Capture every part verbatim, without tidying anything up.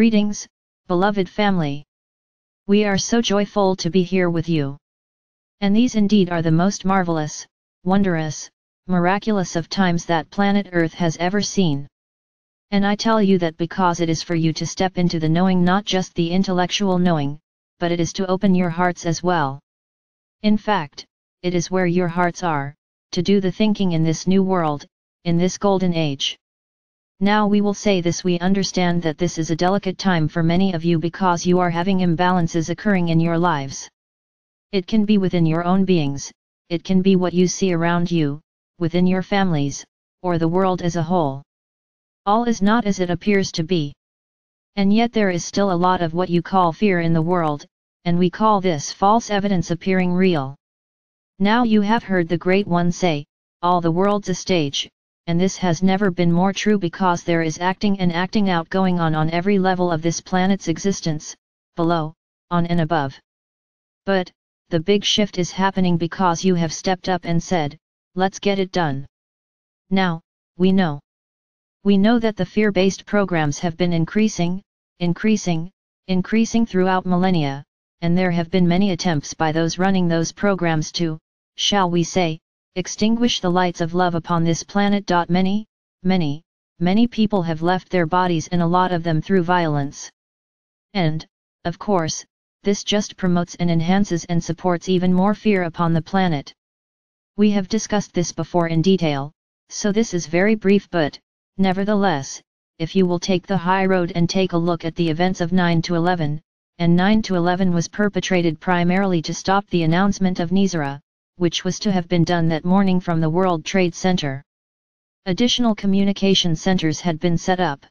Greetings, beloved family. We are so joyful to be here with you. And these indeed are the most marvelous, wondrous, miraculous of times that planet Earth has ever seen. And I tell you that because it is for you to step into the knowing, not just the intellectual knowing, but it is to open your hearts as well. In fact, it is where your hearts are, to do the thinking in this new world, in this golden age. Now we will say this, we understand that this is a delicate time for many of you because you are having imbalances occurring in your lives. It can be within your own beings, it can be what you see around you, within your families, or the world as a whole. All is not as it appears to be. And yet there is still a lot of what you call fear in the world, and we call this false evidence appearing real. Now you have heard the Great One say, all the world's a stage, and this has never been more true because there is acting and acting out going on on every level of this planet's existence, below, on and above. But, the big shift is happening because you have stepped up and said, let's get it done. Now, we know. We know that the fear-based programs have been increasing, increasing, increasing throughout millennia, and there have been many attempts by those running those programs to, shall we say, extinguish the lights of love upon this planet. Many, many, many people have left their bodies, and a lot of them through violence. And, of course, this just promotes and enhances and supports even more fear upon the planet. We have discussed this before in detail, so this is very brief, but nevertheless, if you will take the high road and take a look at the events of nine eleven, and nine eleven was perpetrated primarily to stop the announcement of Nesara, which was to have been done that morning from the World Trade Center. Additional communication centers had been set up.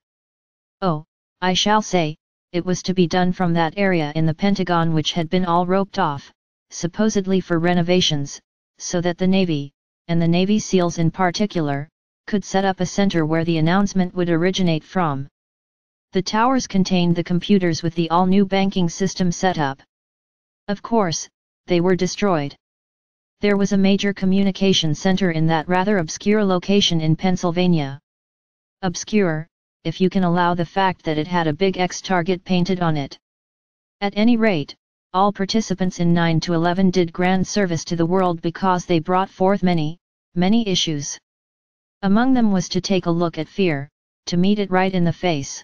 Oh, I shall say, it was to be done from that area in the Pentagon which had been all roped off, supposedly for renovations, so that the Navy, and the Navy SEALs in particular, could set up a center where the announcement would originate from. The towers contained the computers with the all-new banking system set up. Of course, they were destroyed. There was a major communication center in that rather obscure location in Pennsylvania. Obscure, if you can allow the fact that it had a big X target painted on it. At any rate, all participants in nine eleven did grand service to the world because they brought forth many, many issues. Among them was to take a look at fear, to meet it right in the face.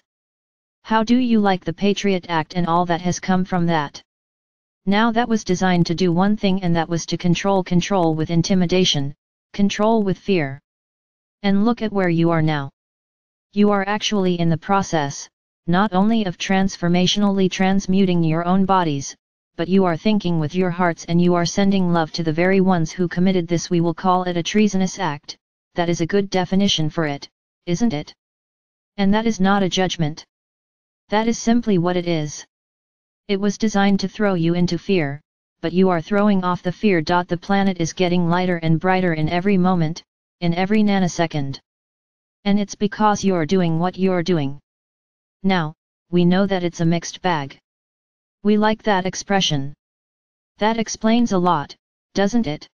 How do you like the Patriot Act and all that has come from that? Now that was designed to do one thing, and that was to control control with intimidation, control with fear. And look at where you are now. You are actually in the process, not only of transformationally transmuting your own bodies, but you are thinking with your hearts, and you are sending love to the very ones who committed this. We will call it a treasonous act. That is a good definition for it, isn't it? And that is not a judgment. That is simply what it is. It was designed to throw you into fear, but you are throwing off the fear. The planet is getting lighter and brighter in every moment, in every nanosecond. And it's because you're doing what you're doing. Now, we know that it's a mixed bag. We like that expression. That explains a lot, doesn't it?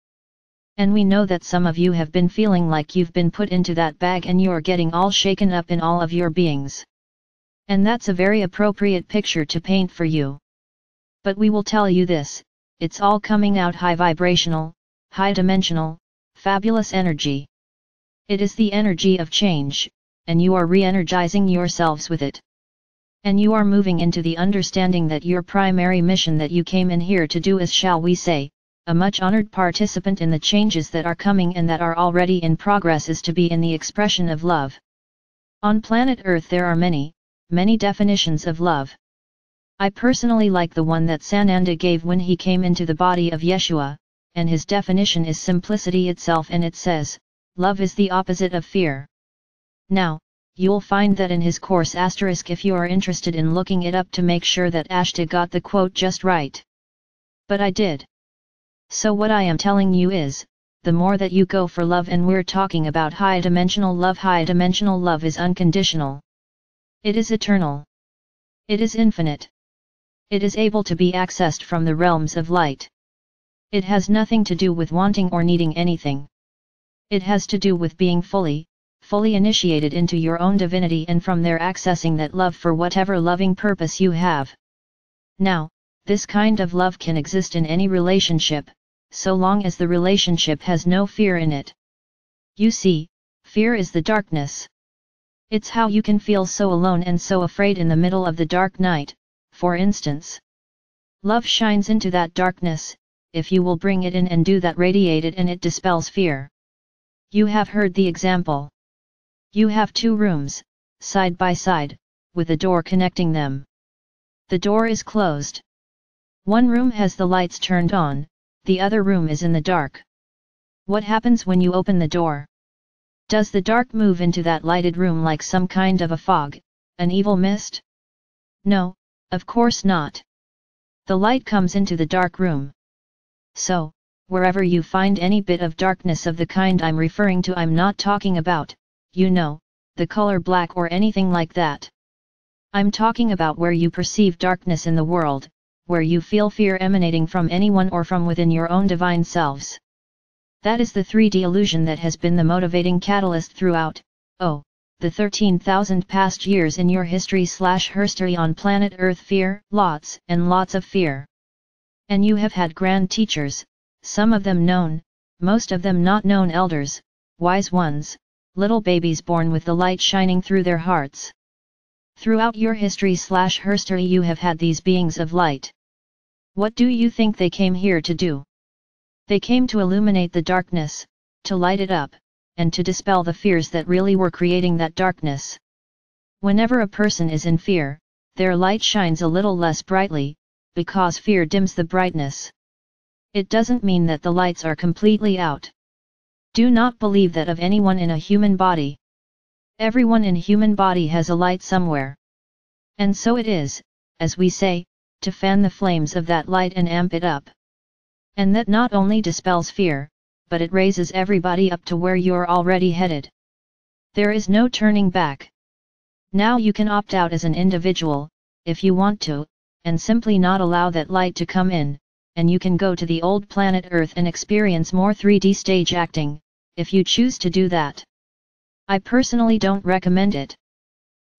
And we know that some of you have been feeling like you've been put into that bag and you're getting all shaken up in all of your beings. And that's a very appropriate picture to paint for you. But we will tell you this, it's all coming out high vibrational, high dimensional, fabulous energy. It is the energy of change, and you are re-energizing yourselves with it. And you are moving into the understanding that your primary mission that you came in here to do is, shall we say, a much honored participant in the changes that are coming and that are already in progress, is to be in the expression of love. On planet Earth there are many, many definitions of love. I personally like the one that Sananda gave when he came into the body of Yeshua, and his definition is simplicity itself, and it says, love is the opposite of fear. Now, you'll find that in his course asterisk if you are interested in looking it up to make sure that Ashtar got the quote just right. But I did. So what I am telling you is, the more that you go for love, and we're talking about high-dimensional love, high-dimensional love is unconditional. It is eternal. It is infinite. It is able to be accessed from the realms of light. It has nothing to do with wanting or needing anything. It has to do with being fully, fully initiated into your own divinity and from there accessing that love for whatever loving purpose you have. Now, this kind of love can exist in any relationship, so long as the relationship has no fear in it. You see, fear is the darkness. It's how you can feel so alone and so afraid in the middle of the dark night, for instance. Love shines into that darkness, if you will bring it in and do that, radiate it, and it dispels fear. You have heard the example. You have two rooms, side by side, with a door connecting them. The door is closed. One room has the lights turned on, the other room is in the dark. What happens when you open the door? Does the dark move into that lighted room like some kind of a fog, an evil mist? No, of course not. The light comes into the dark room. So, wherever you find any bit of darkness of the kind I'm referring to, I'm not talking about, you know, the color black or anything like that. I'm talking about where you perceive darkness in the world, where you feel fear emanating from anyone or from within your own divine selves. That is the three D illusion that has been the motivating catalyst throughout, oh, the thirteen thousand past years in your history slash herstory on planet Earth. Fear, lots and lots of fear. And you have had grand teachers, some of them known, most of them not known, elders, wise ones, little babies born with the light shining through their hearts. Throughout your history slash herstory you have had these beings of light. What do you think they came here to do? They came to illuminate the darkness, to light it up, and to dispel the fears that really were creating that darkness. Whenever a person is in fear, their light shines a little less brightly, because fear dims the brightness. It doesn't mean that the lights are completely out. Do not believe that of anyone in a human body. Everyone in human body has a light somewhere. And so it is, as we say, to fan the flames of that light and amp it up. And that not only dispels fear, but it raises everybody up to where you're already headed. There is no turning back. Now you can opt out as an individual, if you want to, and simply not allow that light to come in, and you can go to the old planet Earth and experience more three D stage acting, if you choose to do that. I personally don't recommend it.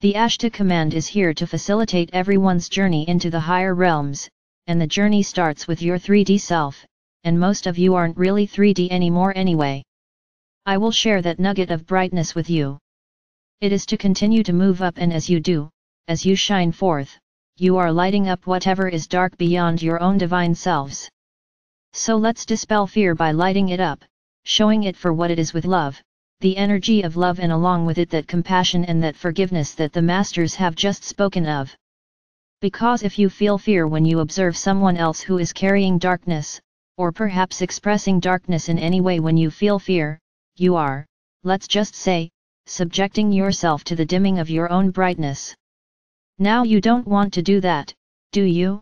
The Ashtar Command is here to facilitate everyone's journey into the higher realms, and the journey starts with your three D self, and most of you aren't really three D anymore anyway. I will share that nugget of brightness with you. It is to continue to move up, and as you do, as you shine forth, you are lighting up whatever is dark beyond your own divine selves. So let's dispel fear by lighting it up, showing it for what it is with love, the energy of love, and along with it that compassion and that forgiveness that the Masters have just spoken of. Because if you feel fear when you observe someone else who is carrying darkness, or perhaps expressing darkness in any way, when you feel fear, you are, let's just say, subjecting yourself to the dimming of your own brightness. Now you don't want to do that, do you?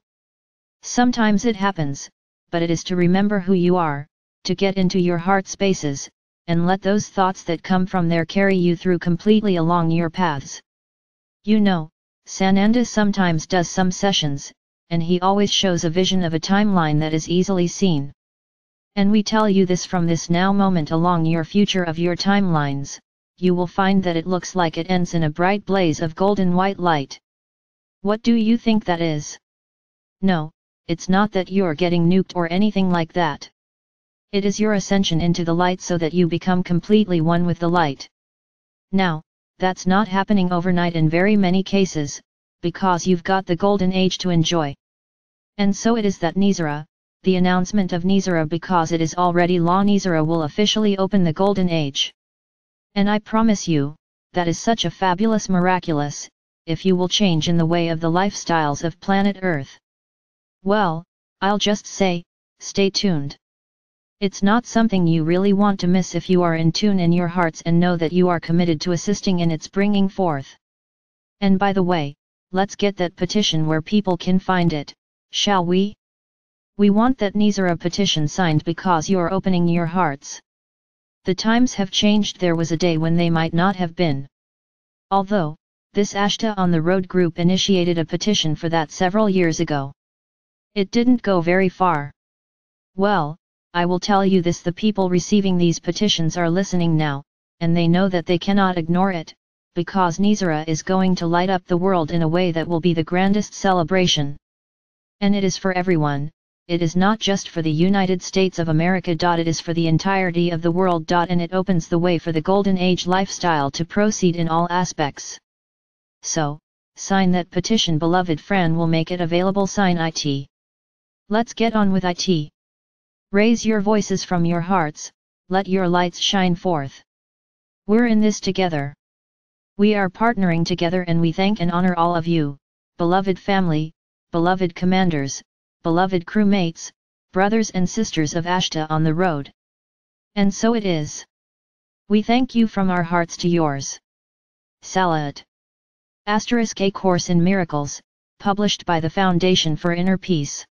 Sometimes it happens, but it is to remember who you are, to get into your heart spaces, and let those thoughts that come from there carry you through completely along your paths. You know, Sananda sometimes does some sessions, and he always shows a vision of a timeline that is easily seen. And we tell you this: from this now moment along your future of your timelines, you will find that it looks like it ends in a bright blaze of golden white light. What do you think that is? No, it's not that you're getting nuked or anything like that. It is your ascension into the light so that you become completely one with the light. Now, that's not happening overnight in very many cases, because you've got the golden age to enjoy. And so it is that Nesara, the announcement of Nesara, because it is already law, Nesara will officially open the golden age. And I promise you, that is such a fabulous miraculous, if you will change in the way of the lifestyles of planet Earth. Well, I'll just say, stay tuned. It's not something you really want to miss if you are in tune in your hearts and know that you are committed to assisting in its bringing forth. And by the way, let's get that petition where people can find it, shall we? We want that Nesara petition signed, because you are opening your hearts. The times have changed. There was a day when they might not have been. Although, this Ashtar on the Road group initiated a petition for that several years ago. It didn't go very far. Well, I will tell you this: the people receiving these petitions are listening now, and they know that they cannot ignore it, because Nesara is going to light up the world in a way that will be the grandest celebration. And it is for everyone, it is not just for the United States of America. It is for the entirety of the world. And it opens the way for the Golden Age lifestyle to proceed in all aspects. So, sign that petition, beloved Fran will make it available. Sign it. Let's get on with it. Raise your voices from your hearts, let your lights shine forth. We're in this together. We are partnering together, and we thank and honor all of you, beloved family, beloved commanders, beloved crewmates, brothers and sisters of Ashtar on the Road. And so it is. We thank you from our hearts to yours. Salat. Asterisk A Course in Miracles, published by the Foundation for Inner Peace.